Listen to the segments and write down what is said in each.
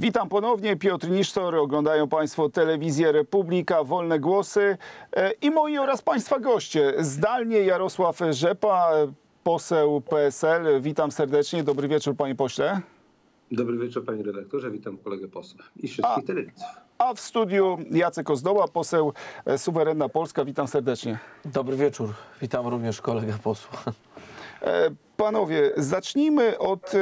Witam ponownie, Piotr Nisztor, oglądają Państwo Telewizję Republika, Wolne Głosy i moi oraz Państwa goście. Zdalnie Jarosław Rzepa, poseł PSL. Witam serdecznie, dobry wieczór Panie Pośle. Dobry wieczór Panie Redaktorze, witam kolegę posła i wszystkich telewizji. A w studiu Jacek Ozdoba, poseł Suwerenna Polska. Witam serdecznie. Dobry wieczór, witam również kolegę posła. Panowie, zacznijmy od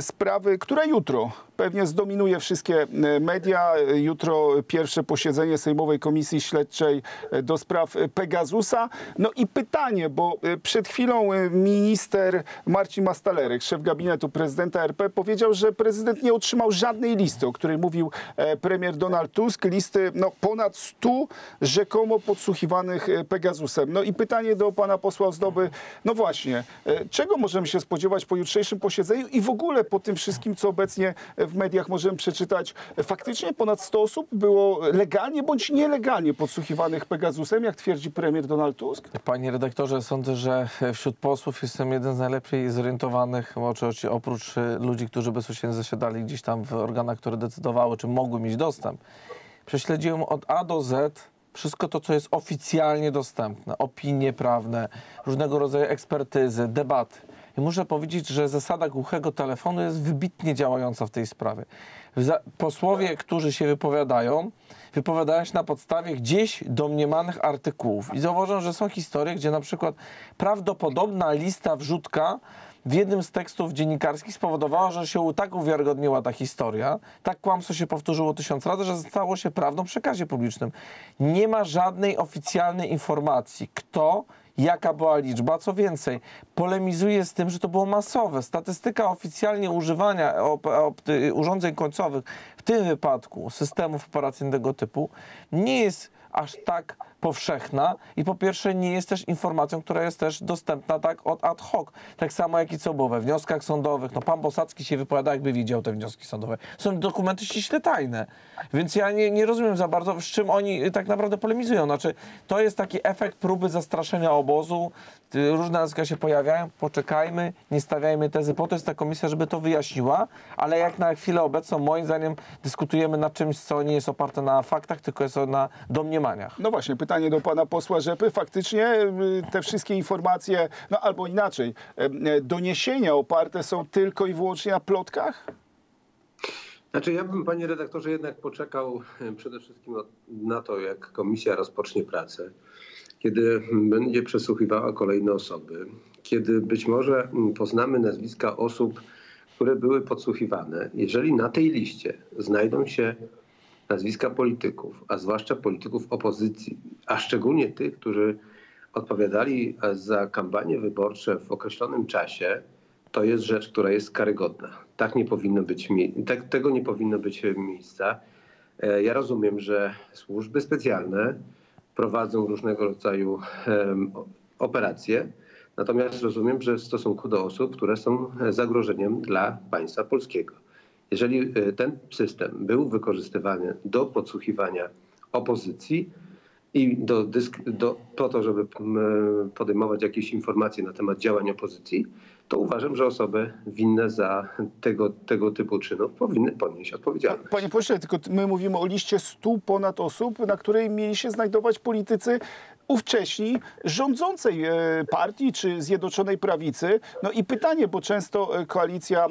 sprawy, która jutro pewnie zdominuje wszystkie media. Jutro pierwsze posiedzenie Sejmowej Komisji Śledczej do spraw Pegasusa. No i pytanie, bo przed chwilą minister Marcin Mastalerek, szef gabinetu prezydenta RP, powiedział, że prezydent nie otrzymał żadnej listy, o której mówił premier Donald Tusk. Listy ponad 100 rzekomo podsłuchiwanych Pegasusem. No i pytanie do pana posła Ozdoby. No właśnie, czego możemy się spodziewać po jutrzejszym posiedzeniu i w ogóle po tym wszystkim, co obecnie w mediach możemy przeczytać? Faktycznie ponad 100 osób było legalnie bądź nielegalnie podsłuchiwanych Pegasusem, jak twierdzi premier Donald Tusk? Panie redaktorze, sądzę, że wśród posłów jestem jeden z najlepiej zorientowanych, oprócz ludzi, którzy bezpośrednio zasiadali gdzieś tam w organach, które decydowały, czy mogły mieć dostęp. Prześledziłem od A do Z wszystko to, co jest oficjalnie dostępne, opinie prawne, różnego rodzaju ekspertyzy, debaty. I muszę powiedzieć, że zasada głuchego telefonu jest wybitnie działająca w tej sprawie. Posłowie, którzy się wypowiadają się na podstawie gdzieś domniemanych artykułów. I zauważam, że są historie, gdzie na przykład prawdopodobna lista wrzutka w jednym z tekstów dziennikarskich spowodowała, że się tak uwiarygodniła ta historia, tak kłamstwo się powtórzyło 1000 razy, że stało się prawdą w przekazie publicznym. Nie ma żadnej oficjalnej informacji, kto, jaka była liczba, co więcej, polemizuje z tym, że to było masowe. Statystyka oficjalnie używania urządzeń końcowych, w tym wypadku systemów operacyjnego typu, nie jest aż tak powszechna i po pierwsze nie jest też informacją, która jest też dostępna tak od ad hoc, tak samo jak i co było we wnioskach sądowych. No pan Bosacki się wypowiada, jakby widział te wnioski sądowe. Są dokumenty ściśle tajne, więc ja nie rozumiem za bardzo, z czym oni tak naprawdę polemizują. Znaczy, to jest taki efekt próby zastraszenia obozu, różne nazwiska się pojawiają, poczekajmy, nie stawiajmy tezy, po to jest ta komisja, żeby to wyjaśniła, ale jak na chwilę obecną, moim zdaniem, dyskutujemy nad czymś, co nie jest oparte na faktach, tylko jest na domniemaniach. No właśnie, pytanie do pana posła Rzepy. Faktycznie te wszystkie informacje, no albo inaczej, doniesienia oparte są tylko i wyłącznie na plotkach? Znaczy, ja bym, panie redaktorze, jednak poczekał przede wszystkim na to, jak komisja rozpocznie pracę, kiedy będzie przesłuchiwała kolejne osoby, kiedy być może poznamy nazwiska osób, które były podsłuchiwane. Jeżeli na tej liście znajdą się nazwiska polityków, a zwłaszcza polityków opozycji, a szczególnie tych, którzy odpowiadali za kampanie wyborcze w określonym czasie, to jest rzecz, która jest karygodna. Tak nie powinno być, tego nie powinno być miejsca. Ja rozumiem, że służby specjalne prowadzą różnego rodzaju operacje, natomiast rozumiem, że w stosunku do osób, które są zagrożeniem dla państwa polskiego. Jeżeli ten system był wykorzystywany do podsłuchiwania opozycji i po to, żeby podejmować jakieś informacje na temat działań opozycji, to uważam, że osoby winne za tego typu czynów powinny ponieść odpowiedzialność. Panie pośle, tylko my mówimy o liście 100 ponad osób, na której mieli się znajdować politycy ówcześni rządzącej partii czy Zjednoczonej Prawicy. No i pytanie, bo często koalicja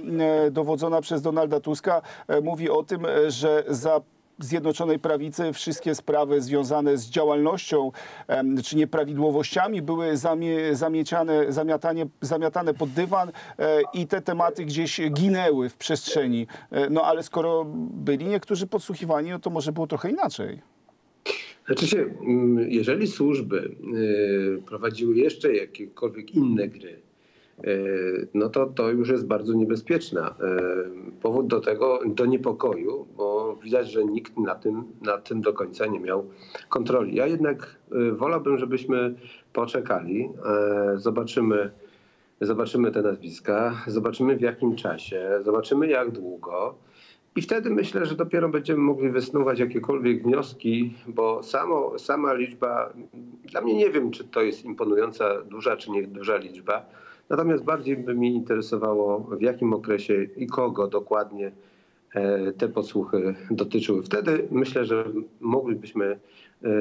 dowodzona przez Donalda Tuska mówi o tym, że za Zjednoczonej Prawicy wszystkie sprawy związane z działalnością czy nieprawidłowościami były zamiatane pod dywan i te tematy gdzieś ginęły w przestrzeni. No ale skoro byli niektórzy podsłuchiwani, no to może było trochę inaczej. Znaczy się, jeżeli służby prowadziły jeszcze jakiekolwiek inne gry, no to już jest bardzo niebezpieczna. Powód do tego, do niepokoju, bo widać, że nikt nad tym do końca nie miał kontroli. Ja jednak wolałbym, żebyśmy poczekali, zobaczymy te nazwiska, zobaczymy w jakim czasie, zobaczymy jak długo. I wtedy myślę, że dopiero będziemy mogli wysnuwać jakiekolwiek wnioski, bo sama liczba, dla mnie nie wiem, czy to jest imponująca, duża czy nieduża liczba, natomiast bardziej by mnie interesowało, w jakim okresie i kogo dokładnie te podsłuchy dotyczyły. Wtedy myślę, że moglibyśmy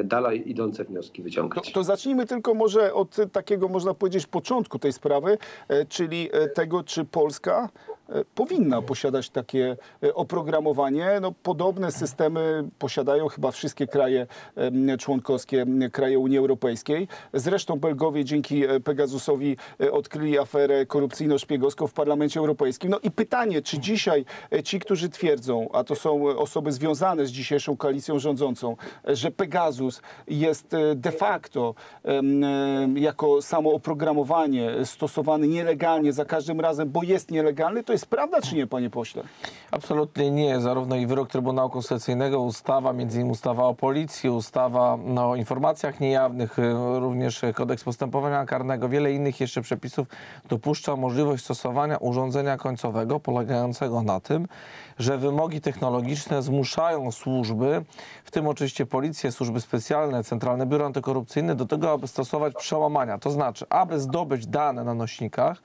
dalej idące wnioski wyciągać. To zacznijmy tylko może od takiego, można powiedzieć, początku tej sprawy, czyli tego, czy Polska powinna posiadać takie oprogramowanie. No, podobne systemy posiadają chyba wszystkie kraje członkowskie, kraje Unii Europejskiej. Zresztą Belgowie dzięki Pegasusowi odkryli aferę korupcyjno-szpiegowską w Parlamencie Europejskim. No i pytanie, czy dzisiaj ci, którzy twierdzą, a to są osoby związane z dzisiejszą koalicją rządzącą, że Pegasus jest de facto jako samo oprogramowanie stosowany nielegalnie za każdym razem, bo jest nielegalny, to jest prawda czy nie, panie pośle? Absolutnie nie. Zarówno i wyrok Trybunału Konstytucyjnego, ustawa, między innymi ustawa o policji, ustawa o informacjach niejawnych, również kodeks postępowania karnego, wiele innych jeszcze przepisów dopuszcza możliwość stosowania urządzenia końcowego polegającego na tym, że wymogi technologiczne zmuszają służby, w tym oczywiście policję, służby specjalne, Centralne Biuro Antykorupcyjne, do tego, aby stosować przełamania. To znaczy, aby zdobyć dane na nośnikach,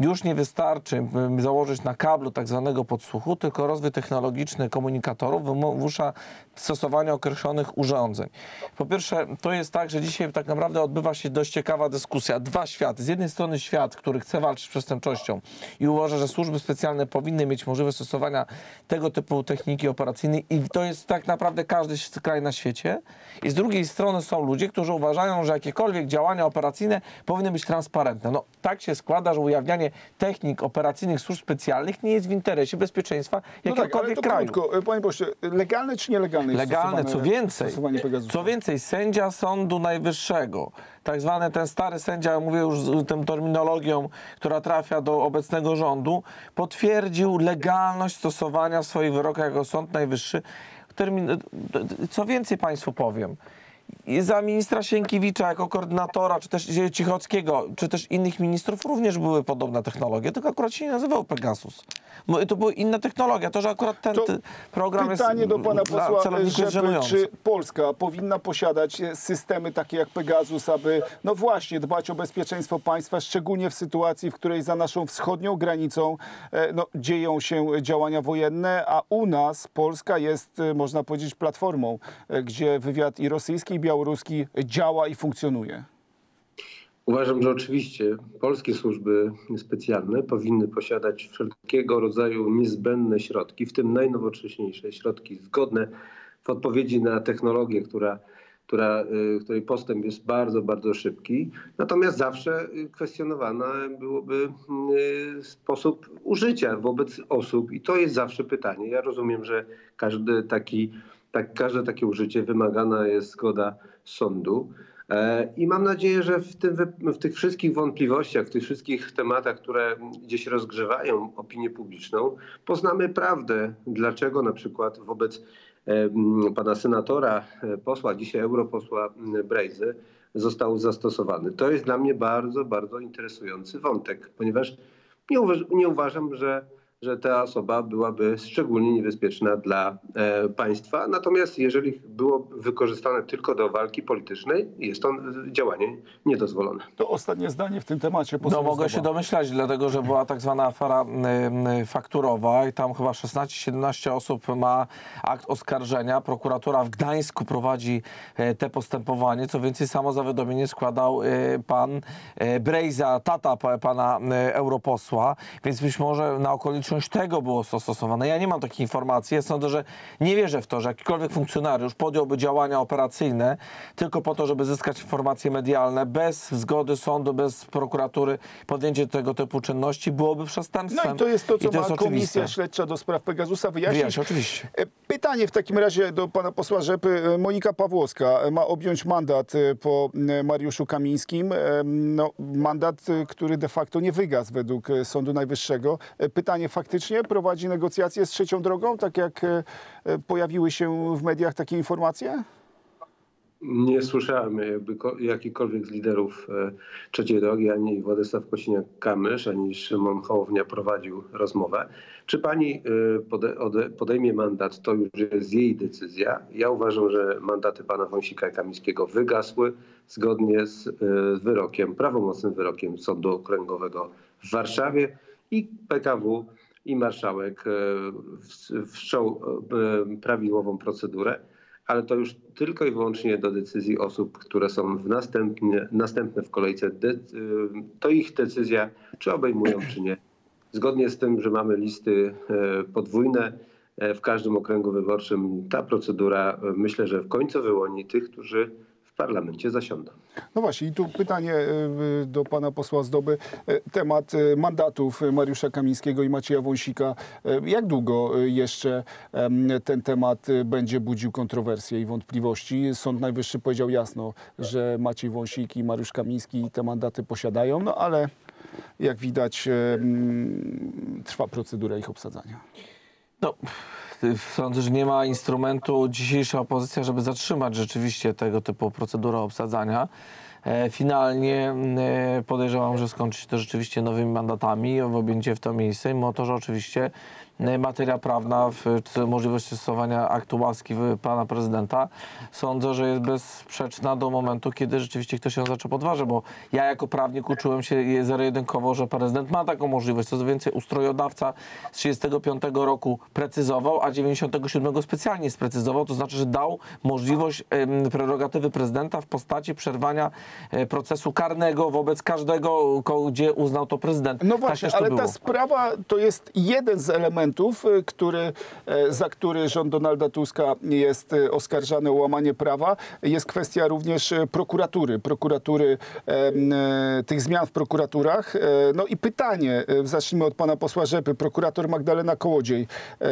już nie wystarczy założyć na kablu tak zwanego podsłuchu, tylko rozwój technologiczny komunikatorów wymusza stosowanie określonych urządzeń. Po pierwsze, to jest tak, że dzisiaj tak naprawdę odbywa się dość ciekawa dyskusja. Dwa światy. Z jednej strony świat, który chce walczyć z przestępczością i uważa, że służby specjalne powinny mieć możliwość stosowania tego typu techniki operacyjnej i to jest tak naprawdę każdy kraj na świecie. I z drugiej strony są ludzie, którzy uważają, że jakiekolwiek działania operacyjne powinny być transparentne. No, tak się składa, że ujawnianie technik operacyjnych służb specjalnych nie jest w interesie bezpieczeństwa jakiegokolwiek kraju. Krótko, panie pośle, legalne czy nielegalne? Legalne, co więcej, sędzia Sądu Najwyższego, tak zwany ten stary sędzia, mówię już tą terminologią, która trafia do obecnego rządu, potwierdził legalność stosowania swoich wyroków jako Sąd Najwyższy. Co więcej państwu powiem, za ministra Sienkiewicza jako koordynatora, czy też Cichockiego, czy też innych ministrów również były podobne technologie, tylko akurat się nie nazywał Pegasus. To była inna technologia, to że akurat ten program jest dla celowników żenujący. Pytanie do pana posła, czy Polska powinna posiadać systemy takie jak Pegasus, aby no właśnie dbać o bezpieczeństwo państwa, szczególnie w sytuacji, w której za naszą wschodnią granicą no, dzieją się działania wojenne, a u nas Polska jest, można powiedzieć, platformą, gdzie wywiad i rosyjski, i białoruski działa i funkcjonuje? Uważam, że oczywiście polskie służby specjalne powinny posiadać wszelkiego rodzaju niezbędne środki, w tym najnowocześniejsze środki zgodne w odpowiedzi na technologię, której postęp jest bardzo, bardzo szybki. Natomiast zawsze kwestionowany byłoby sposób użycia wobec osób i to jest zawsze pytanie. Ja rozumiem, że każde takie użycie wymagana jest zgoda sądu i mam nadzieję, że w tych wszystkich wątpliwościach, w tych wszystkich tematach, które gdzieś rozgrzewają opinię publiczną, poznamy prawdę, dlaczego na przykład wobec pana senatora, posła, dzisiaj europosła Brejzy został zastosowany. To jest dla mnie bardzo, bardzo interesujący wątek, ponieważ nie uważam, że ta osoba byłaby szczególnie niebezpieczna dla państwa. Natomiast jeżeli było wykorzystane tylko do walki politycznej, jest to działanie niedozwolone. To ostatnie zdanie w tym temacie. No, mogę się domyślać, dlatego że była tak zwana afera fakturowa i tam chyba 16–17 osób ma akt oskarżenia. Prokuratura w Gdańsku prowadzi te postępowanie. Co więcej, samo zawiadomienie składał pan Brejza, tata pana europosła, więc być może na okoliczności tego było stosowane. Ja nie mam takich informacji. Ja sądzę, że nie wierzę w to, że jakikolwiek funkcjonariusz podjąłby działania operacyjne tylko po to, żeby zyskać informacje medialne bez zgody sądu, bez prokuratury. Podjęcie tego typu czynności byłoby przestępstwem. No i to jest to, co ma Komisja Śledcza do spraw Pegasusa wyjaśnić. Oczywiście. Pytanie w takim razie do pana posła Rzepy. Monika Pawłowska ma objąć mandat po Mariuszu Kamińskim. No, mandat, który de facto nie wygasł według Sądu Najwyższego. Pytanie, faktycznie prowadzi negocjacje z trzecią drogą, tak jak pojawiły się w mediach takie informacje? Nie słyszałem jakby jakikolwiek z liderów trzeciej drogi, ani Władysław Kosiniak-Kamysz, ani Szymon Hołownia prowadził rozmowę. Czy pani podejmie mandat, to już jest jej decyzja. Ja uważam, że mandaty pana Wąsika i Kamińskiego wygasły zgodnie z prawomocnym wyrokiem Sądu Okręgowego w Warszawie. I PKW i marszałek wszczął prawidłową procedurę, ale to już tylko i wyłącznie do decyzji osób, które są następne w kolejce. To ich decyzja, czy obejmują, czy nie. Zgodnie z tym, że mamy listy podwójne w każdym okręgu wyborczym, ta procedura, myślę, że w końcu wyłoni tych, którzy w parlamencie zasiądą. No właśnie, i tu pytanie do pana posła Ozdoby. Temat mandatów Mariusza Kamińskiego i Macieja Wąsika. Jak długo jeszcze ten temat będzie budził kontrowersje i wątpliwości? Sąd Najwyższy powiedział jasno, że Maciej Wąsik i Mariusz Kamiński te mandaty posiadają, no ale jak widać trwa procedura ich obsadzania. No, sądzę, że nie ma instrumentu dzisiejsza opozycja, żeby zatrzymać rzeczywiście tego typu procedurę obsadzania. Finalnie podejrzewam, że skończy się to rzeczywiście nowymi mandatami w objęcie w to miejsce, mimo to, że oczywiście materia prawna, możliwość stosowania aktu łaski pana prezydenta, sądzę, że jest bezsprzeczna do momentu, kiedy rzeczywiście ktoś ją zaczął podważać, bo ja jako prawnik uczyłem się zero-jedynkowo, że prezydent ma taką możliwość. Co więcej, ustrojodawca z 1935 roku precyzował, a 1997 specjalnie sprecyzował, to znaczy, że dał możliwość prerogatywy prezydenta w postaci przerwania procesu karnego wobec każdego, gdzie uznał to prezydent. No właśnie, tak ale ta sprawa to jest jeden z elementów, za który rząd Donalda Tuska jest oskarżany o łamanie prawa. Jest kwestia również prokuratury, tych zmian w prokuraturach. No i pytanie, zacznijmy od pana posła Rzepy. Prokurator Magdalena Kołodziej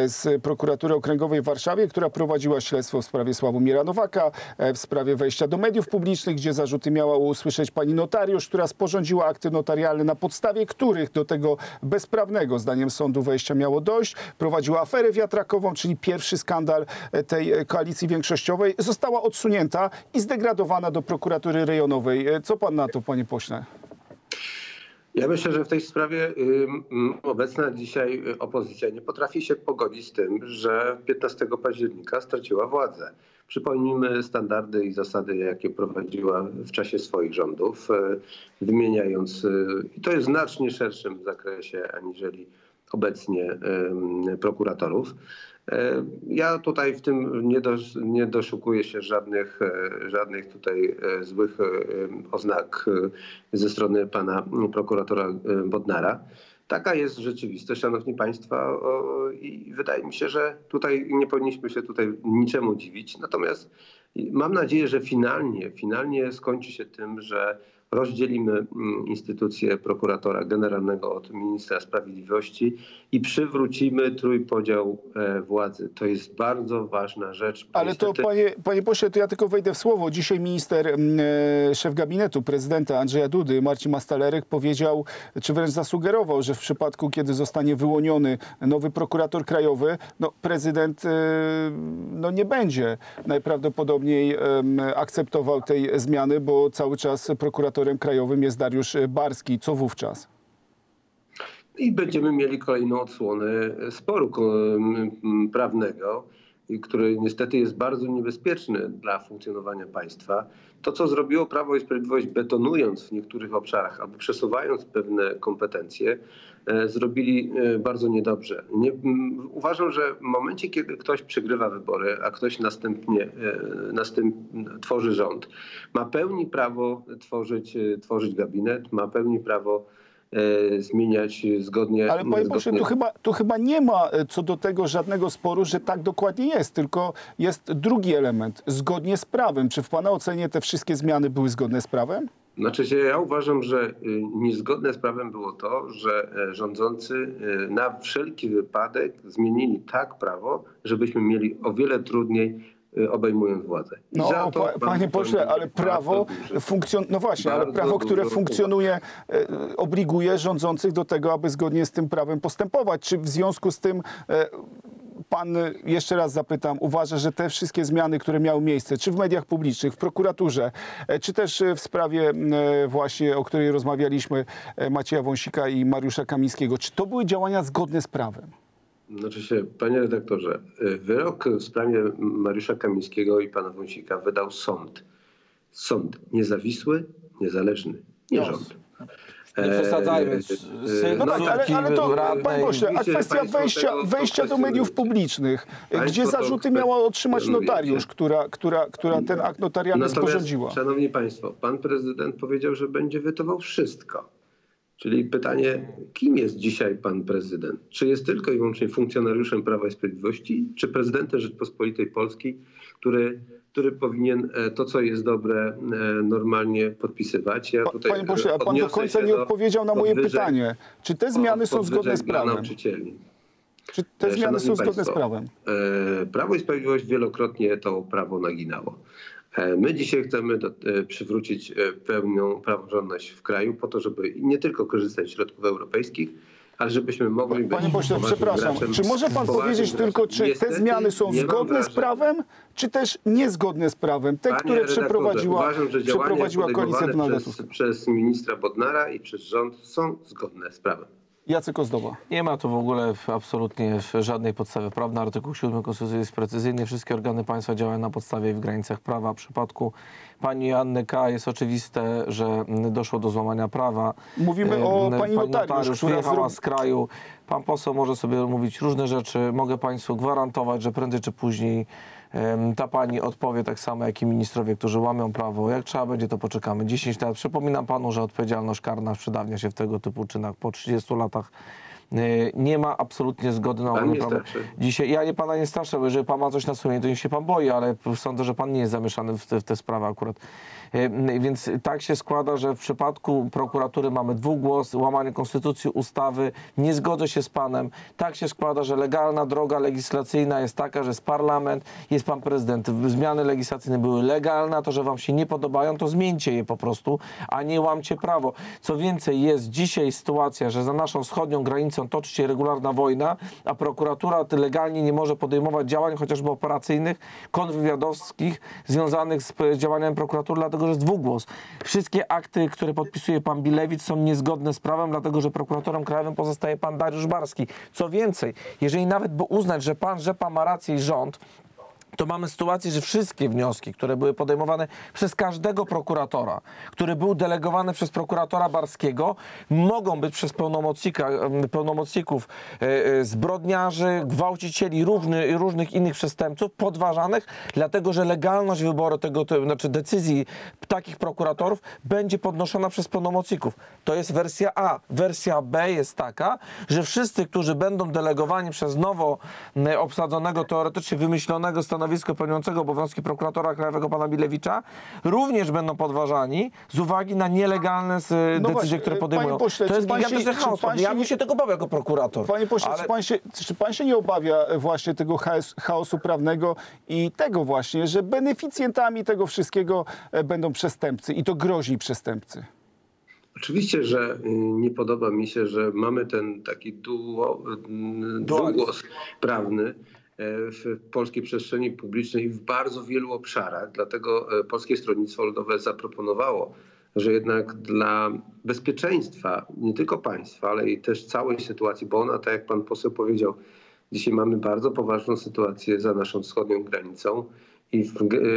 z Prokuratury Okręgowej w Warszawie, która prowadziła śledztwo w sprawie Sławomira Nowaka, w sprawie wejścia do mediów publicznych, gdzie zarzuty miała usłyszeć pani notariusz, która sporządziła akty notarialne, na podstawie których do tego bezprawnego, zdaniem sądu, wejścia miało dojść. Prowadziła aferę wiatrakową, czyli pierwszy skandal tej koalicji większościowej. Została odsunięta i zdegradowana do prokuratury rejonowej. Co pan na to, panie pośle? Ja myślę, że w tej sprawie obecna dzisiaj opozycja nie potrafi się pogodzić z tym, że 15 października straciła władzę. Przypomnijmy standardy i zasady, jakie prowadziła w czasie swoich rządów, wymieniając, i to jest w znacznie szerszym zakresie, aniżeli obecnie prokuratorów. Ja tutaj w tym nie doszukuję się żadnych tutaj złych oznak ze strony pana prokuratora Bodnara. Taka jest rzeczywistość, szanowni państwo, i wydaje mi się, że tutaj nie powinniśmy się tutaj niczemu dziwić. Natomiast mam nadzieję, że finalnie skończy się tym, że rozdzielimy instytucję prokuratora generalnego od ministra sprawiedliwości i przywrócimy trójpodział władzy. To jest bardzo ważna rzecz. Ale niestety... to, panie pośle, to ja tylko wejdę w słowo. Dzisiaj minister, szef gabinetu prezydenta Andrzeja Dudy, Marcin Mastalerek, powiedział, czy wręcz zasugerował, że w przypadku, kiedy zostanie wyłoniony nowy prokurator krajowy, no, prezydent nie będzie najprawdopodobniej akceptował tej zmiany, bo cały czas prokuratorem krajowym jest Dariusz Barski. Co wówczas? I będziemy mieli kolejną odsłonę sporu prawnego, który niestety jest bardzo niebezpieczny dla funkcjonowania państwa. To, co zrobiło Prawo i Sprawiedliwość, betonując w niektórych obszarach, albo przesuwając pewne kompetencje, zrobili bardzo niedobrze. Uważam, że w momencie, kiedy ktoś przegrywa wybory, a ktoś następnie tworzy rząd, ma pełni prawo tworzyć gabinet, ma pełni prawo zmieniać zgodnie... Ale panie pośle, tu chyba nie ma co do tego żadnego sporu, że tak dokładnie jest, tylko jest drugi element, zgodnie z prawem. Czy w pana ocenie te wszystkie zmiany były zgodne z prawem? Znaczy się, ja uważam, że niezgodne z prawem było to, że rządzący na wszelki wypadek zmienili tak prawo, żebyśmy mieli o wiele trudniej obejmując władzę. No, panie pośle, ale prawo które funkcjonuje, obliguje rządzących do tego, aby zgodnie z tym prawem postępować. Czy w związku z tym pan, jeszcze raz zapytam, uważa, że te wszystkie zmiany, które miały miejsce, czy w mediach publicznych, w prokuraturze, czy też w sprawie właśnie, o której rozmawialiśmy, Macieja Wąsika i Mariusza Kamińskiego, czy to były działania zgodne z prawem? Znaczy się, panie redaktorze, wyrok w sprawie Mariusza Kamińskiego i pana Wąsika wydał sąd. Sąd niezawisły, niezależny, nie rząd. Nie przesadzajmy. No tak, ale to, panie pośle, a kwestia wejścia do mediów publicznych, gdzie zarzuty miała otrzymać notariusz, która ten akt notarialny sporządziła. Szanowni Państwo, pan prezydent powiedział, że będzie wytował wszystko. Czyli pytanie, kim jest dzisiaj pan prezydent? Czy jest tylko i wyłącznie funkcjonariuszem Prawa i Sprawiedliwości, czy prezydentem Rzeczpospolitej Polskiej, który powinien to, co jest dobre, normalnie podpisywać? Ja tutaj panie pośle, a pan do końca nie odpowiedział na moje pytanie. Czy te zmiany są zgodne z prawem? Czy te zmiany są zgodne z prawem? Prawo i Sprawiedliwość wielokrotnie to prawo naginało. My dzisiaj chcemy przywrócić pełną praworządność w kraju po to, żeby nie tylko korzystać z środków europejskich, ale żebyśmy mogli być... Panie pośle, przepraszam, czy może pan powiedzieć tylko, czy te zmiany są zgodne z prawem, czy też niezgodne z prawem? Te, które przeprowadziła koalicja Donalda Tuska. Przez ministra Bodnara i przez rząd są zgodne z prawem. Jacek Ozdoba. Nie ma tu w ogóle absolutnie żadnej podstawy prawnej. Artykuł 7 Konstytucji jest precyzyjny. Wszystkie organy państwa działają na podstawie i w granicach prawa. W przypadku pani Anny K. jest oczywiste, że doszło do złamania prawa. Mówimy o pani notariusz, która wyjechała z kraju. Pan poseł może sobie mówić różne rzeczy. Mogę państwu gwarantować, że prędzej czy później ta pani odpowie tak samo jak i ministrowie, którzy łamią prawo. Jak trzeba będzie, to poczekamy 10 lat. Przypominam panu, że odpowiedzialność karna przedawnia się w tego typu czynach po 30 latach. Nie ma absolutnie zgody na łamanie prawa. Dzisiaj ja pana nie straszę, bo jeżeli pan ma coś na sumieniu, to niech się pan boi, ale sądzę, że pan nie jest zamieszany w tę sprawę akurat. Więc tak się składa, że w przypadku prokuratury mamy dwugłos, łamanie konstytucji, ustawy. Nie zgodzę się z panem. Tak się składa, że legalna droga legislacyjna jest taka, że jest parlament, jest pan prezydent. Zmiany legislacyjne były legalne, a to, że wam się nie podobają, to zmieńcie je po prostu, a nie łamcie prawo. Co więcej, jest dzisiaj sytuacja, że za naszą wschodnią granicą toczy się regularna wojna, a prokuratura legalnie nie może podejmować działań, chociażby operacyjnych, kontrwywiadowskich, związanych z działaniem prokuratury, dlatego że jest dwugłos. Wszystkie akty, które podpisuje pan Bilewicz, są niezgodne z prawem, dlatego że prokuratorem krajowym pozostaje pan Dariusz Barski. Co więcej, jeżeli nawet by uznać, że pan Rzepa ma rację i rząd, to mamy sytuację, że wszystkie wnioski, które były podejmowane przez każdego prokuratora, który był delegowany przez prokuratora Barskiego, mogą być przez pełnomocników zbrodniarzy, gwałcicieli, różnych innych przestępców podważanych, dlatego że legalność wyboru tego, znaczy decyzji takich prokuratorów będzie podnoszona przez pełnomocników. To jest wersja A. Wersja B jest taka, że wszyscy, którzy będą delegowani przez nowo obsadzonego, teoretycznie wymyślonego stanowisko pełniącego obowiązki prokuratora krajowego pana Bilewicza, również będą podważani z uwagi na nielegalne decyzje, które podejmują. Pośle, to jest gigantyczny chaos. Ja bym się tego bawił jako prokurator. Panie pośle, ale... czy pan się nie obawia właśnie tego chaosu prawnego i tego właśnie, że beneficjentami tego wszystkiego będą przestępcy i to groźni przestępcy? Oczywiście, że nie podoba mi się, że mamy ten taki dwugłos prawny w polskiej przestrzeni publicznej w bardzo wielu obszarach. Dlatego Polskie Stronnictwo Ludowe zaproponowało, że jednak dla bezpieczeństwa nie tylko państwa, ale i też całej sytuacji, bo ona, tak jak pan poseł powiedział, dzisiaj mamy bardzo poważną sytuację za naszą wschodnią granicą i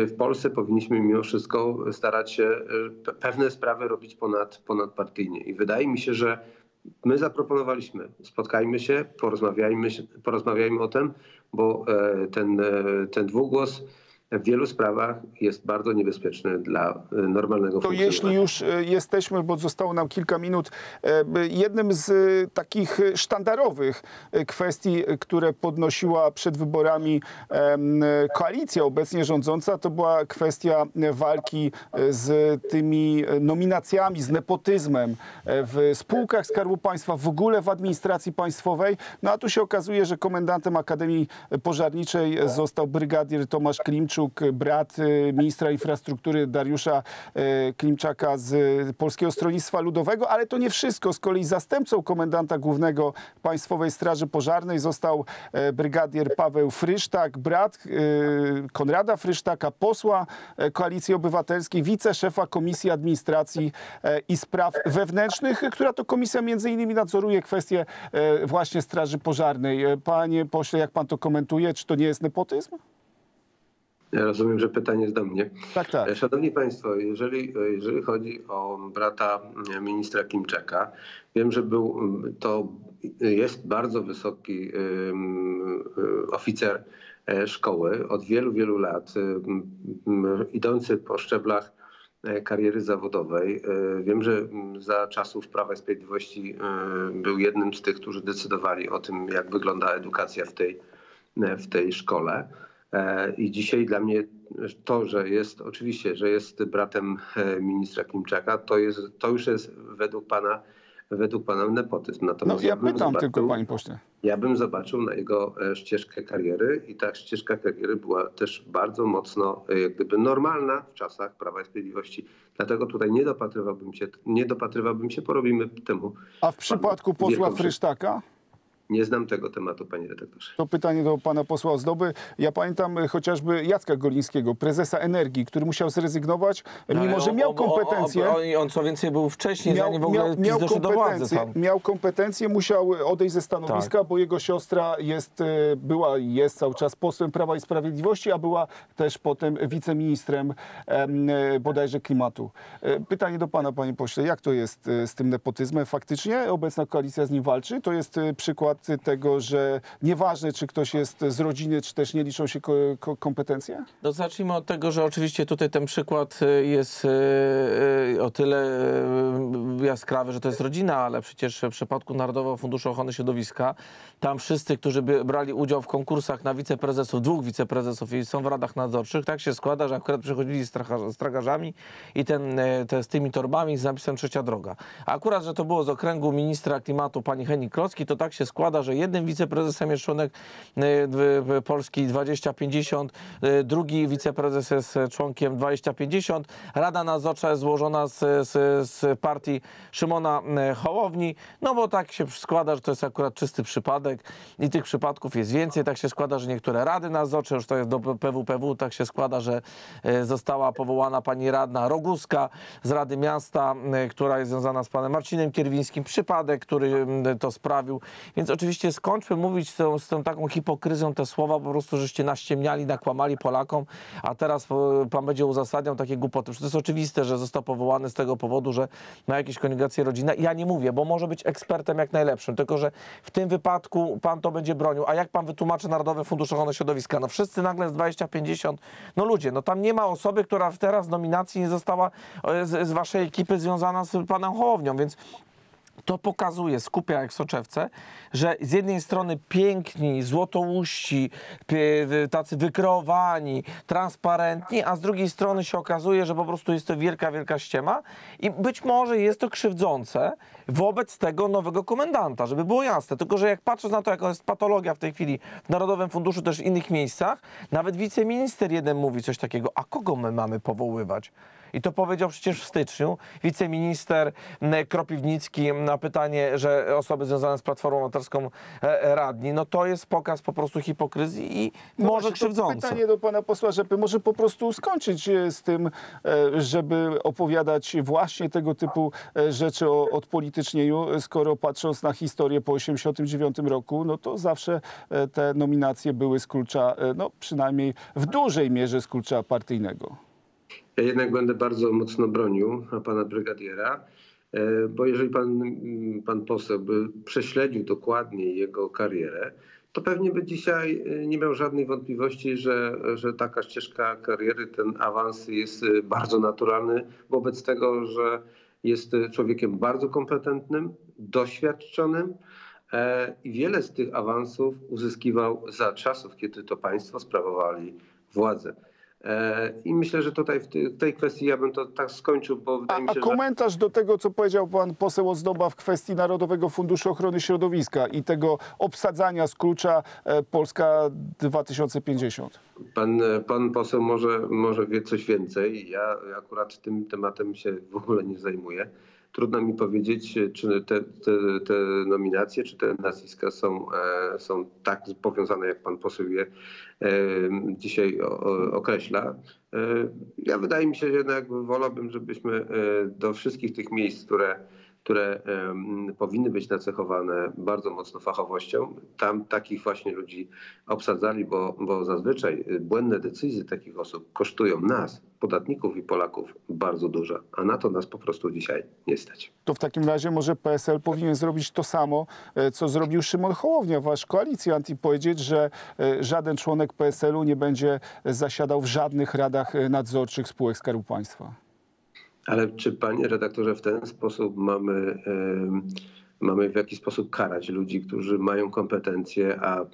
w Polsce powinniśmy mimo wszystko starać się pewne sprawy robić ponadpartyjnie. I wydaje mi się, że my zaproponowaliśmy, spotkajmy się, porozmawiajmy o tym, bo ten dwugłos w wielu sprawach jest bardzo niebezpieczny dla normalnego funkcjonowania. To jeśli już jesteśmy, bo zostało nam kilka minut, jednym z takich sztandarowych kwestii, które podnosiła przed wyborami koalicja obecnie rządząca, to była kwestia walki z tymi nominacjami, z nepotyzmem w spółkach Skarbu Państwa, w ogóle w administracji państwowej. No a tu się okazuje, że komendantem Akademii Pożarniczej został brygadier Tomasz Klimczuk, brat ministra infrastruktury Dariusza Klimczaka z Polskiego Stronnictwa Ludowego, ale to nie wszystko. Z kolei zastępcą komendanta głównego Państwowej Straży Pożarnej został brygadier Paweł Frysztak, brat Konrada Frysztaka, posła Koalicji Obywatelskiej, wiceszefa Komisji Administracji i Spraw Wewnętrznych, która to komisja między innymi nadzoruje kwestie właśnie Straży Pożarnej. Panie pośle, jak pan to komentuje? Czy to nie jest nepotyzm? Ja rozumiem, że pytanie jest do mnie. Tak, tak. Szanowni Państwo, jeżeli chodzi o brata ministra Klimczaka, wiem, że jest bardzo wysoki oficer szkoły od wielu, wielu lat, idący po szczeblach kariery zawodowej. Wiem, że za czasów Prawa i Sprawiedliwości był jednym z tych, którzy decydowali o tym, jak wygląda edukacja w tej szkole. I dzisiaj dla mnie to, że jest oczywiście, że jest bratem ministra Klimczaka, to już jest według pana nepotyzm. Natomiast no, ja pytam tylko, panie pośle. Ja bym zobaczył na jego ścieżkę kariery i ta ścieżka kariery była też bardzo mocno jak gdyby normalna w czasach Prawa i Sprawiedliwości. Dlatego tutaj nie dopatrywałbym się, porobimy temu. A w przypadku posła Frysztaka? Nie znam tego tematu, panie redaktorze. To pytanie do pana posła Ozdoby. Ja pamiętam chociażby Jacka Golińskiego, prezesa Energii, który musiał zrezygnować, mimo że miał kompetencje. On co więcej był wcześniej, zanim w ogóle PiS doszedł do władzy. Miał kompetencje, musiał odejść ze stanowiska, tak, bo jego siostra jest cały czas posłem Prawa i Sprawiedliwości, a była też potem wiceministrem bodajże klimatu. Pytanie do pana, panie pośle, jak to jest z tym nepotyzmem? Faktycznie obecna koalicja z nim walczy? To jest przykład tego, że nieważne, czy ktoś jest z rodziny, czy też nie liczą się kompetencje? No zacznijmy od tego, że oczywiście tutaj ten przykład jest o tyle jaskrawy, że to jest rodzina, ale przecież w przypadku Narodowego Funduszu Ochrony Środowiska tam wszyscy, którzy brali udział w konkursach na wiceprezesów, dwóch wiceprezesów i są w radach nadzorczych, tak się składa, że akurat przychodzili z tragarzami i z tymi torbami z napisem Trzecia Droga. A akurat, że to było z okręgu ministra klimatu pani Hennig-Kloski, to tak się składa, że jednym wiceprezesem jest członek Polski 2050, drugi wiceprezes jest członkiem 2050. Rada nadzorcza jest złożona z partii Szymona Hołowni, no bo tak się składa, że to jest akurat czysty przypadek i tych przypadków jest więcej. Tak się składa, że niektóre rady nadzorcze, już to jest do PWPW, tak się składa, że została powołana pani radna Roguska z Rady Miasta, która jest związana z panem Marcinem Kierwińskim. Przypadek, który to sprawił. Więc oczywiście skończmy mówić z tą taką hipokryzją te słowa, po prostu żeście naściemniali, nakłamali Polakom, a teraz pan będzie uzasadniał takie głupoty. To jest oczywiste, że został powołany z tego powodu, że ma jakieś konjugacje rodzina. Ja nie mówię, bo może być ekspertem jak najlepszym, tylko że w tym wypadku pan to będzie bronił. A jak pan wytłumaczy Narodowy Fundusz Ochrony Środowiska? No wszyscy nagle z 2050, no ludzie, no tam nie ma osoby, która teraz w nominacji nie została z waszej ekipy związana z panem Hołownią, więc to pokazuje, skupia jak soczewce, że z jednej strony piękni, złotouści, tacy wykreowani, transparentni, a z drugiej strony się okazuje, że po prostu jest to wielka, wielka ściema i być może jest to krzywdzące wobec tego nowego komendanta, żeby było jasne. Tylko że jak patrząc na to, jaka jest patologia w tej chwili w Narodowym Funduszu, też w innych miejscach, nawet wiceminister jeden mówi coś takiego, a kogo my mamy powoływać? I to powiedział przecież w styczniu wiceminister Kropiwnicki na pytanie, że osoby związane z Platformą Obywatelską radni. No to jest pokaz po prostu hipokryzji i no może krzywdzący. Pytanie do pana posła Rzepy. Może po prostu skończyć z tym, żeby opowiadać właśnie tego typu rzeczy o odpolitycznieniu, skoro patrząc na historię po 1989 roku, no to zawsze te nominacje były z klucza, no przynajmniej w dużej mierze z klucza partyjnego. Ja jednak będę bardzo mocno bronił pana brygadiera, bo jeżeli pan poseł by prześledził dokładnie jego karierę, to pewnie by dzisiaj nie miał żadnej wątpliwości, że taka ścieżka kariery, ten awans jest bardzo naturalny wobec tego, że jest człowiekiem bardzo kompetentnym, doświadczonym i wiele z tych awansów uzyskiwał za czasów, kiedy to państwo sprawowali władzę. I myślę, że tutaj w tej kwestii ja bym to tak skończył, bo wydaje mi się, komentarz do tego, co powiedział pan poseł Ozdoba w kwestii Narodowego Funduszu Ochrony Środowiska i tego obsadzania z klucza Polska 2050. Pan poseł może wie coś więcej. Ja akurat tym tematem się w ogóle nie zajmuję. Trudno mi powiedzieć, czy te nominacje, czy te nazwiska są tak powiązane, jak pan poseł je dzisiaj określa. Ja wydaje mi się, że jednak wolałbym, żebyśmy do wszystkich tych miejsc, które które powinny być nacechowane bardzo mocno fachowością. Tam takich właśnie ludzi obsadzali, bo zazwyczaj błędne decyzje takich osób kosztują nas, podatników i Polaków, bardzo dużo, a na to nas po prostu dzisiaj nie stać. To w takim razie może PSL powinien zrobić to samo, co zrobił Szymon Hołownia, wasz koalicjant, i powiedzieć, że żaden członek PSL-u nie będzie zasiadał w żadnych radach nadzorczych spółek Skarbu Państwa. Ale czy, panie redaktorze, w ten sposób mamy w jakiś sposób karać ludzi, którzy mają kompetencje, a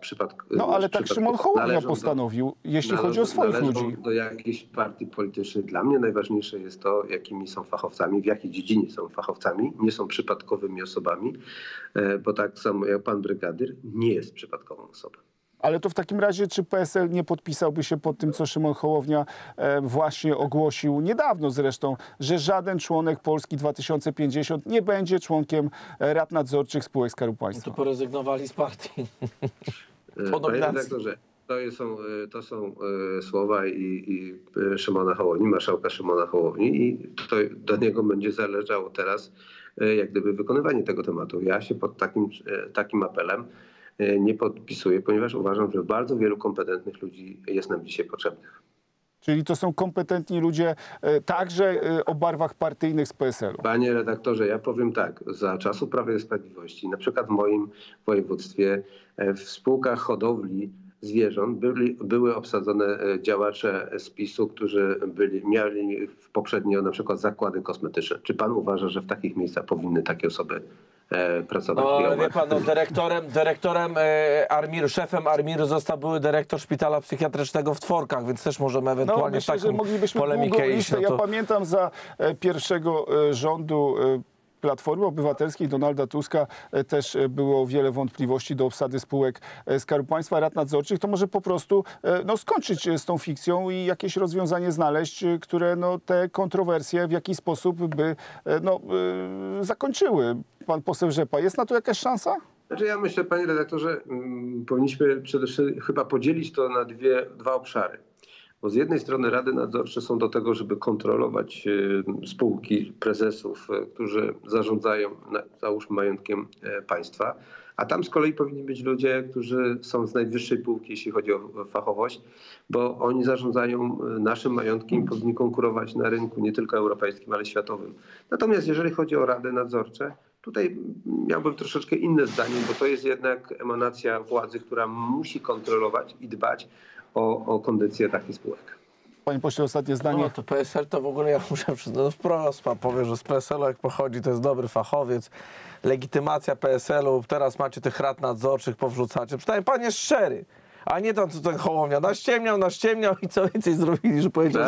No ale tak Szymon Hołownia postanowił, jeśli chodzi o swoich ludzi. Do jakiejś partii politycznej. Dla mnie najważniejsze jest to, jakimi są fachowcami, w jakiej dziedzinie są fachowcami, nie są przypadkowymi osobami, bo tak samo jak pan brygadyr nie jest przypadkową osobą. Ale to w takim razie, czy PSL nie podpisałby się pod tym, co Szymon Hołownia właśnie ogłosił niedawno zresztą, że żaden członek Polski 2050 nie będzie członkiem rad nadzorczych spółek Skarbu Państwa? No to porezygnowali z partii. Panie redaktorze, to są słowa i Szymona Hołowni, marszałka Szymona Hołowni, i to do niego będzie zależało teraz jak gdyby wykonywanie tego tematu. Ja się pod takim apelem nie podpisuję, ponieważ uważam, że bardzo wielu kompetentnych ludzi jest nam dzisiaj potrzebnych. Czyli to są kompetentni ludzie także o barwach partyjnych z PSL-u. Panie redaktorze, ja powiem tak. Za czasów Prawa i Sprawiedliwości, na przykład w moim województwie, w spółkach hodowli zwierząt były obsadzone działacze z PiS-u, którzy mieli poprzednio na przykład zakłady kosmetyczne. Czy pan uważa, że w takich miejscach powinny takie osoby pracować? No, wie pan, no, szefem ARMiR został były dyrektor szpitala psychiatrycznego w Tworkach, więc też możemy ewentualnie myślę, że moglibyśmy polemikę iść. No to... Ja pamiętam za pierwszego rządu Platformy Obywatelskiej Donalda Tuska też było wiele wątpliwości do obsady spółek Skarbu Państwa, rad nadzorczych. To może po prostu skończyć z tą fikcją i jakieś rozwiązanie znaleźć, które te kontrowersje w jakiś sposób by zakończyły. Pan poseł Rzepa, jest na to jakaś szansa? Znaczy ja myślę, panie redaktorze, powinniśmy przede wszystkim chyba podzielić to na dwa obszary. Bo z jednej strony rady nadzorcze są do tego, żeby kontrolować spółki, prezesów, którzy zarządzają, załóżmy, majątkiem państwa, a tam z kolei powinni być ludzie, którzy są z najwyższej półki, jeśli chodzi o fachowość, bo oni zarządzają naszym majątkiem i powinni konkurować na rynku nie tylko europejskim, ale światowym. Natomiast jeżeli chodzi o rady nadzorcze, tutaj miałbym troszeczkę inne zdanie, bo to jest jednak emanacja władzy, która musi kontrolować i dbać o kondycję takich spółek. Panie pośle, ostatnie zdanie. No to PSL to w ogóle, ja muszę przyznać wprost, pan powie, że z PSL-u jak pochodzi, to jest dobry fachowiec. Legitymacja PSL-u, teraz macie tych rad nadzorczych, powrzucacie. Przynajmniej pan jest szczery, a nie to, co ten Hołownia naściemniał i co więcej zrobili, że powiedział,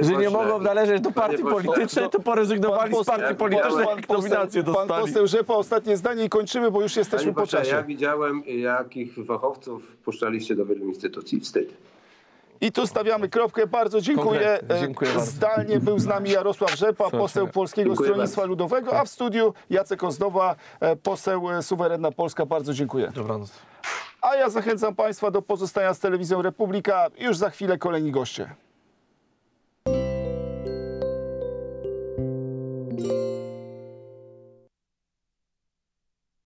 że nie mogą należeć do partii politycznej, to porezygnowali z partii politycznej, nominację dostali. Pan poseł Rzepa, ostatnie zdanie i kończymy, bo już jesteśmy po czasie. Ja widziałem, jakich fachowców puszczaliście do wielu instytucji. Wstyd. I tu stawiamy kropkę. Bardzo dziękuję. Zdalnie był z nami Jarosław Rzepa, poseł Polskiego Stronnictwa Ludowego, a w studiu Jacek Ozdoba, poseł Suwerenna Polska. Bardzo dziękuję. Dobranoc. A ja zachęcam Państwa do pozostania z Telewizją Republika. Już za chwilę kolejni goście.